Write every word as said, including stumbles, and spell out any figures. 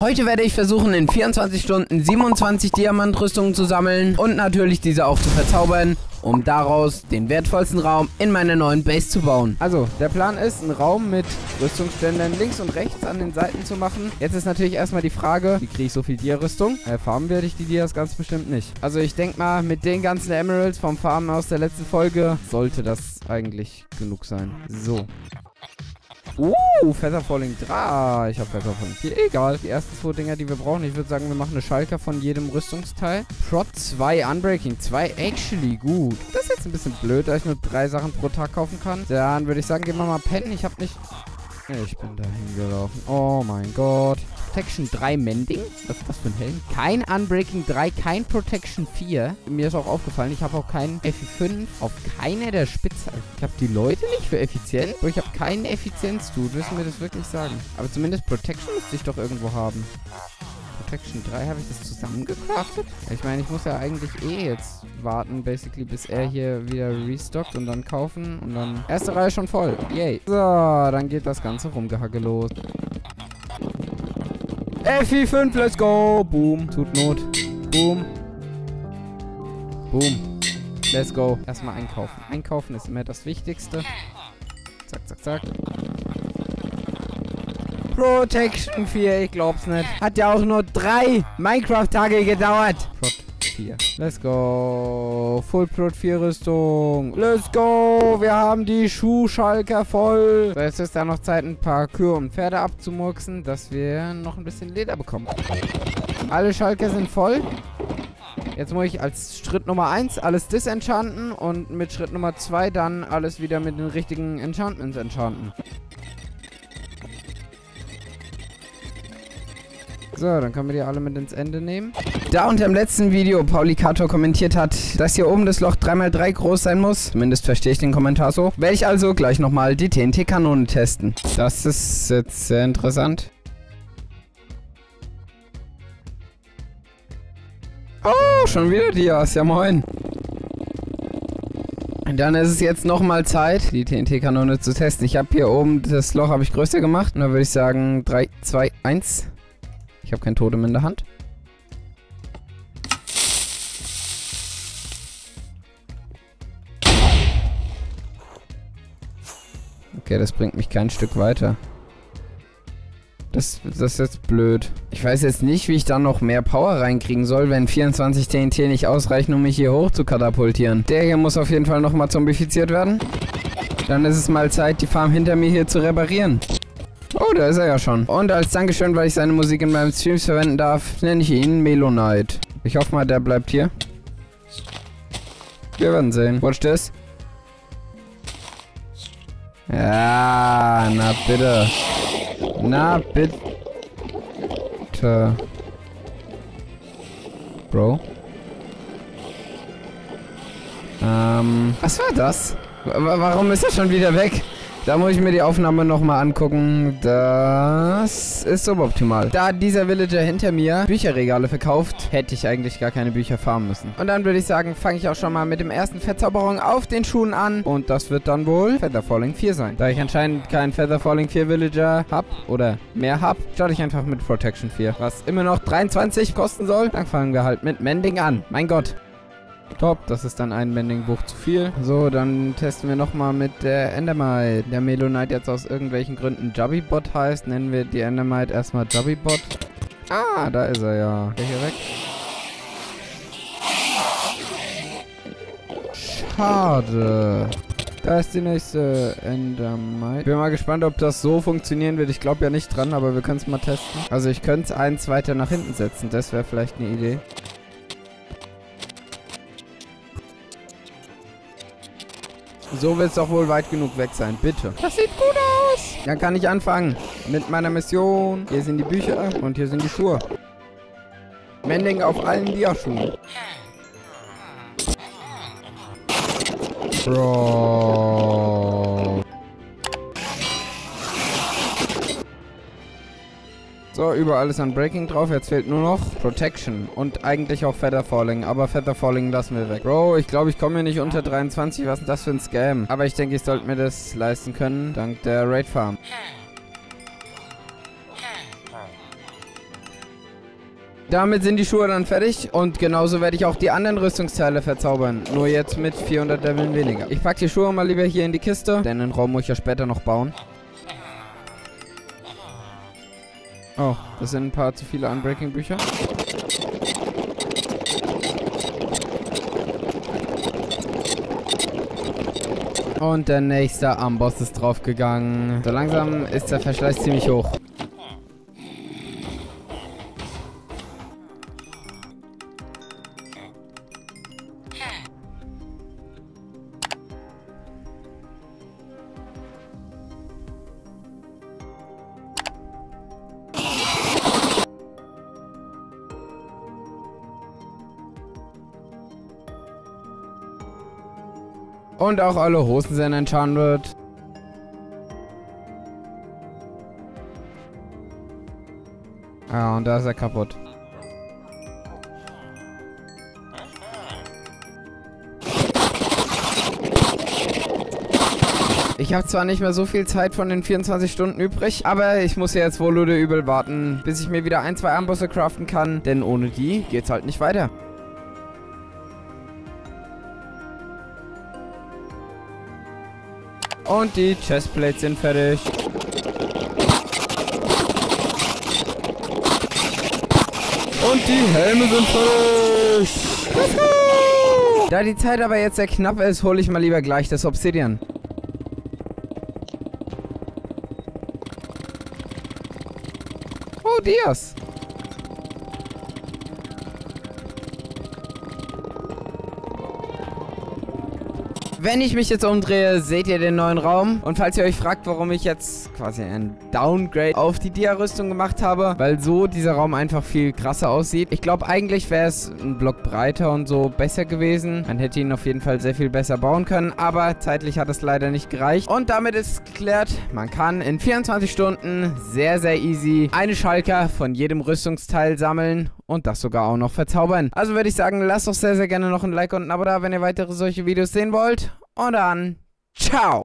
Heute werde ich versuchen, in vierundzwanzig Stunden siebenundzwanzig Diamantrüstungen zu sammeln und natürlich diese auch zu verzaubern, um daraus den wertvollsten Raum in meiner neuen Base zu bauen. Also, der Plan ist, einen Raum mit Rüstungsständern links und rechts an den Seiten zu machen. Jetzt ist natürlich erstmal die Frage, wie kriege ich so viel Dia-Rüstung? Äh, farmen werde ich die Dias ganz bestimmt nicht. Also ich denke mal, mit den ganzen Emeralds vom Farmen aus der letzten Folge sollte das eigentlich genug sein. So. Uh, Featherfalling drei. Ich habe Featherfalling vier. Egal. Die ersten zwei Dinger, die wir brauchen. Ich würde sagen, wir machen eine Schalker von jedem Rüstungsteil. Prot zwei, Unbreaking zwei. Actually gut. Das ist jetzt ein bisschen blöd, da ich nur drei Sachen pro Tag kaufen kann. Dann würde ich sagen, gehen wir mal pennen. Ich habe nicht... Ich bin da hingelaufen. Oh mein Gott. Protection drei Mending? Was ist das für ein Helm? Kein Unbreaking drei, kein Protection vier. Mir ist auch aufgefallen, ich habe auch keinen F I fünf auf keiner der Spitze. Ich habe die Leute nicht für effizient. Ich habe keinen Effizienz-Dude, müssen wir das wirklich sagen. Aber zumindest Protection müsste ich doch irgendwo haben. Protection drei, habe ich das zusammengecraftet? Ich meine, ich muss ja eigentlich eh jetzt warten, basically, bis er hier wieder restockt und dann kaufen und dann... Erste Reihe schon voll. Yay. So, dann geht das ganze Rumgehacke los. F I fünf, let's go. Boom. Tut Not. Boom. Boom. Let's go. Erstmal einkaufen. Einkaufen ist immer das Wichtigste. Zack, zack, zack. Protection vier, ich glaub's nicht. Hat ja auch nur drei Minecraft-Tage gedauert. Prot vier. Let's go. Full Prot vier Rüstung. Let's go. Wir haben die Schuhschalker voll. So, jetzt ist da noch Zeit, ein paar Kühe und Pferde abzumurksen, dass wir noch ein bisschen Leder bekommen. Alle Schalker sind voll. Jetzt muss ich als Schritt Nummer eins alles disenchanten und mit Schritt Nummer zwei dann alles wieder mit den richtigen Enchantments enchanten. So, dann können wir die alle mit ins Ende nehmen. Da unter dem letzten Video Paulikato kommentiert hat, dass hier oben das Loch drei mal drei groß sein muss, zumindest verstehe ich den Kommentar so, werde ich also gleich nochmal die T N T-Kanone testen. Das ist jetzt sehr interessant. Oh, schon wieder Dias, ja moin. Dann ist es jetzt nochmal Zeit, die T N T-Kanone zu testen. Ich habe hier oben, das Loch habe ich größer gemacht und da würde ich sagen drei, zwei, eins... Ich habe kein Totem in der Hand. Okay, das bringt mich kein Stück weiter. Das, das ist jetzt blöd. Ich weiß jetzt nicht, wie ich da noch mehr Power reinkriegen soll, wenn vierundzwanzig T N T nicht ausreichen, um mich hier hoch zu katapultieren. Der hier muss auf jeden Fall nochmal zombifiziert werden. Dann ist es mal Zeit, die Farm hinter mir hier zu reparieren. Oh, da ist er ja schon. Und als Dankeschön, weil ich seine Musik in meinem Streams verwenden darf, nenne ich ihn Melonite. Ich hoffe mal, der bleibt hier. Wir werden sehen. Watch this. Ja, na bitte. Na bitte. Bro. Ähm, was war das? W- warum ist er schon wieder weg? Da muss ich mir die Aufnahme nochmal angucken. Das ist suboptimal. Da dieser Villager hinter mir Bücherregale verkauft, hätte ich eigentlich gar keine Bücher farmen müssen. Und dann würde ich sagen, fange ich auch schon mal mit dem ersten Verzauberung auf den Schuhen an. Und das wird dann wohl Featherfalling vier sein. Da ich anscheinend keinen Featherfalling vier Villager habe oder mehr habe, starte ich einfach mit Protection vier. Was immer noch dreiundzwanzig kosten soll, dann fangen wir halt mit Mending an. Mein Gott. Top, das ist dann ein Mending-Buch zu viel. So, dann testen wir nochmal mit der Endermite. Der Melonite jetzt aus irgendwelchen Gründen Jubbybot heißt, nennen wir die Endermite erstmal Jubbybot. Ah, da ist er ja. Der hier weg. Schade. Da ist die nächste Endermite. Bin mal gespannt, ob das so funktionieren wird. Ich glaube ja nicht dran, aber wir können es mal testen. Also ich könnte es eins weiter nach hinten setzen. Das wäre vielleicht eine Idee. So wird es doch wohl weit genug weg sein, bitte. Das sieht gut aus. Dann kann ich anfangen mit meiner Mission. Hier sind die Bücher und hier sind die Schuhe. Mending auf allen Dia-Schuhen. Bro. So, überall ist Unbreaking drauf. Jetzt fehlt nur noch Protection und eigentlich auch Featherfalling. Aber Featherfalling lassen wir weg. Bro, ich glaube, ich komme hier nicht unter dreiundzwanzig. Was ist denn das für ein Scam? Aber ich denke, ich sollte mir das leisten können. Dank der Raid Farm. Damit sind die Schuhe dann fertig und genauso werde ich auch die anderen Rüstungsteile verzaubern, nur jetzt mit vierhundert Leveln weniger. Ich packe die Schuhe mal lieber hier in die Kiste, denn den Raum muss ich ja später noch bauen. Oh, das sind ein paar zu viele Unbreaking-Bücher. Und der nächste Amboss ist draufgegangen. So langsam ist der Verschleiß ziemlich hoch. Und auch alle Hosen sind enchanted. Ah, und da ist er kaputt. Ich habe zwar nicht mehr so viel Zeit von den vierundzwanzig Stunden übrig, aber ich muss ja jetzt wohl oder übel warten, bis ich mir wieder ein, zwei Ambosse craften kann, denn ohne die geht's halt nicht weiter. Und die Chestplates sind fertig. Und die Helme sind fertig. Da die Zeit aber jetzt sehr knapp ist, hole ich mal lieber gleich das Obsidian. Oh, Dias. Wenn ich mich jetzt umdrehe, seht ihr den neuen Raum. Und falls ihr euch fragt, warum ich jetzt quasi ein Downgrade auf die Dia-Rüstung gemacht habe, weil so dieser Raum einfach viel krasser aussieht. Ich glaube, eigentlich wäre es ein Block breiter und so besser gewesen. Man hätte ihn auf jeden Fall sehr viel besser bauen können, aber zeitlich hat es leider nicht gereicht. Und damit ist geklärt, man kann in vierundzwanzig Stunden sehr, sehr easy eine Schalker von jedem Rüstungsteil sammeln. Und das sogar auch noch verzaubern. Also würde ich sagen, lasst doch sehr, sehr gerne noch ein Like und ein Abo da, wenn ihr weitere solche Videos sehen wollt. Und dann, ciao!